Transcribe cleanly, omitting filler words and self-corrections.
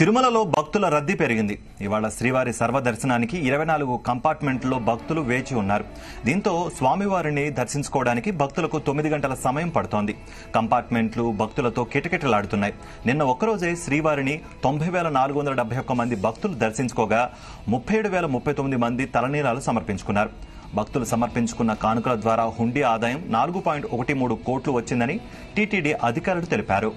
తిరుమలలో భక్తుల రద్దీ పెరిగింది. ఇవాళ శ్రీవారి సర్వదర్శనానికి 24 కంపార్ట్మెంట్లలో భక్తులు వేచి ఉన్నారు. దీంతో స్వామివారిని దర్శించుకోవడానికి భక్తులకు 9 గంటల సమయం పడుతోంది. కంపార్ట్మెంట్లు భక్తులతో కిటకిటలాడుతున్నాయి. నిన్న ఒక్కరోజే శ్రీవారిని 90,471 మంది భక్తులు దర్శించుకోగా 37,039 మంది తలనీలాలు సమర్పించుకున్నారు. భక్తులు సమర్పించుకున్న కానుకల ద్వారా హుండీ ఆదాయం 4.13 కోట్లు వచ్చిందని టీటీడీ అధికారులు తెలిపారు.